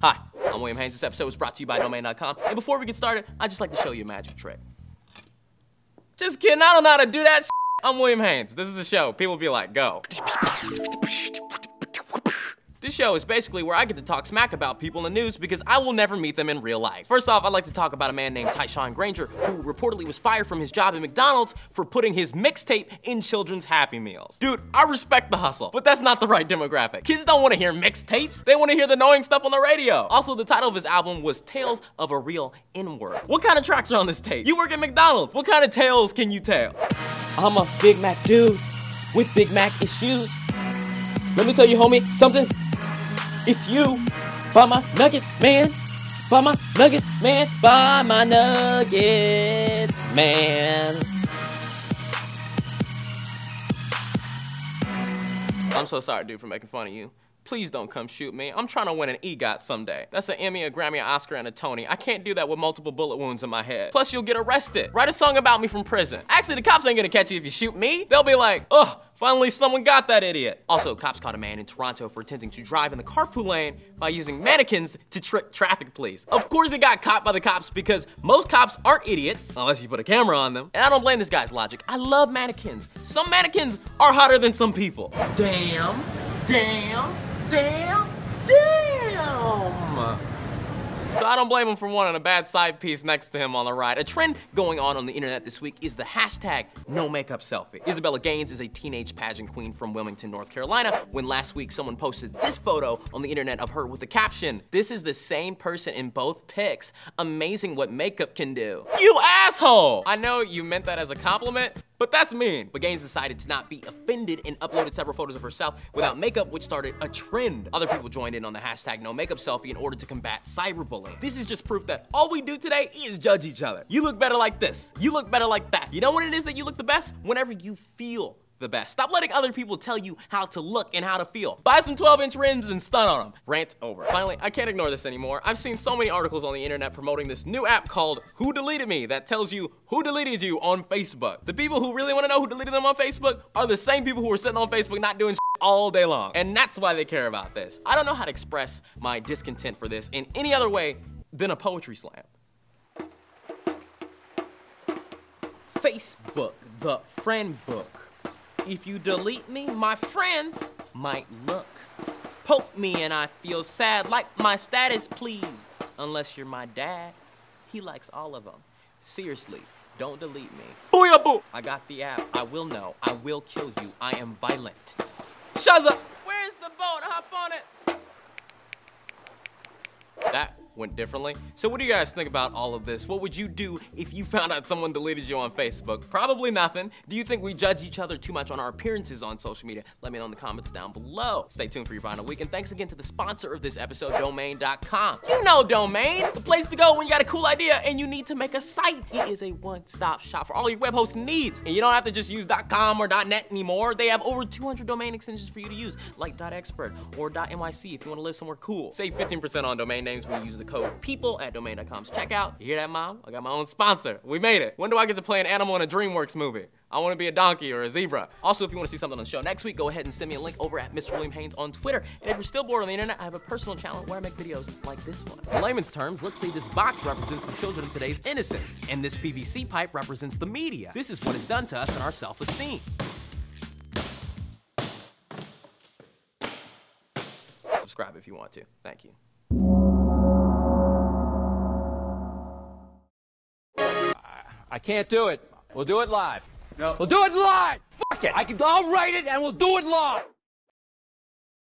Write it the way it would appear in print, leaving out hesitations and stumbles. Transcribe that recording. Hi, I'm William Haynes. This episode was brought to you by Domain.com. And before we get started, I'd just like to show you a magic trick. Just kidding, I don't know how to do that shit. I'm William Haynes. This is a show. People be like, go. This show is basically where I get to talk smack about people in the news because I will never meet them in real life. First off, I'd like to talk about a man named Tyshawn Granger who reportedly was fired from his job at McDonald's for putting his mixtape in children's Happy Meals. Dude, I respect the hustle, but that's not the right demographic. Kids don't want to hear mixtapes. They want to hear the annoying stuff on the radio. Also, the title of his album was Tales of a Real N-Word. What kind of tracks are on this tape? You work at McDonald's. What kind of tales can you tell? I'm a Big Mac dude with Big Mac issues. Let me tell you, homie, something. It's you. Buy my nuggets, man. Buy my nuggets, man. Buy my nuggets, man. I'm so sorry, dude, for making fun of you. Please don't come shoot me. I'm trying to win an EGOT someday. That's an Emmy, a Grammy, an Oscar, and a Tony. I can't do that with multiple bullet wounds in my head. Plus, you'll get arrested. Write a song about me from prison. Actually, the cops ain't gonna catch you if you shoot me. They'll be like, ugh, finally someone got that idiot. Also, cops caught a man in Toronto for attempting to drive in the carpool lane by using mannequins to trick traffic police. Of course, he got caught by the cops because most cops aren't idiots, unless you put a camera on them. And I don't blame this guy's logic. I love mannequins. Some mannequins are hotter than some people. Damn, damn. Damn! Damn! So I don't blame him for wanting a bad side piece next to him on the ride. A trend going on the internet this week is the hashtag no makeup selfie. Isabella Gaines is a teenage pageant queen from Wilmington, North Carolina, when last week someone posted this photo on the internet of her with the caption, "This is the same person in both pics. Amazing what makeup can do." You asshole! I know you meant that as a compliment, but that's mean. But Gaines decided to not be offended and uploaded several photos of herself without makeup, which started a trend. Other people joined in on the hashtag no makeup selfie in order to combat cyberbullying. This is just proof that all we do today is judge each other. You look better like this. You look better like that. You know when it is that you look the best? Whenever you feel the best. Stop letting other people tell you how to look and how to feel. Buy some 12-inch rims and stun on them. Rant over. Finally, I can't ignore this anymore. I've seen so many articles on the internet promoting this new app called Who Deleted Me that tells you who deleted you on Facebook. The people who really want to know who deleted them on Facebook are the same people who were sitting on Facebook not doing shit all day long. And that's why they care about this. I don't know how to express my discontent for this in any other way than a poetry slam. Facebook, the friend book. If you delete me, my friends might look. Poke me and I feel sad. Like my status, please. Unless you're my dad. He likes all of them. Seriously, don't delete me. Booyah boo! I got the app. I will know. I will kill you. I am violent. Shazza! Where's the boat? Hop on it! That went differently. So what do you guys think about all of this? What would you do if you found out someone deleted you on Facebook? Probably nothing. Do you think we judge each other too much on our appearances on social media? Let me know in the comments down below. Stay tuned for your final week, and thanks again to the sponsor of this episode, Domain.com. You know Domain, the place to go when you got a cool idea and you need to make a site. It is a one-stop shop for all your web hosting needs, and you don't have to just use .com or .net anymore. They have over 200 domain extensions for you to use, like .expert or .nyc if you want to live somewhere cool. Save 15% on domain names when you use the code people at domain.com's checkout. You hear that, mom? I got my own sponsor. We made it. When do I get to play an animal in a DreamWorks movie? I want to be a donkey or a zebra. Also, if you want to see something on the show next week, go ahead and send me a link over at Mr. William Haynes on Twitter. And if you're still bored on the internet, I have a personal channel where I make videos like this one. In layman's terms, let's say this box represents the children of today's innocence, and this PVC pipe represents the media. This is what is done to us and our self-esteem. Subscribe if you want to. Thank you. I can't do it. We'll do it live. No. We'll do it live! Fuck it! I'll write it and we'll do it live!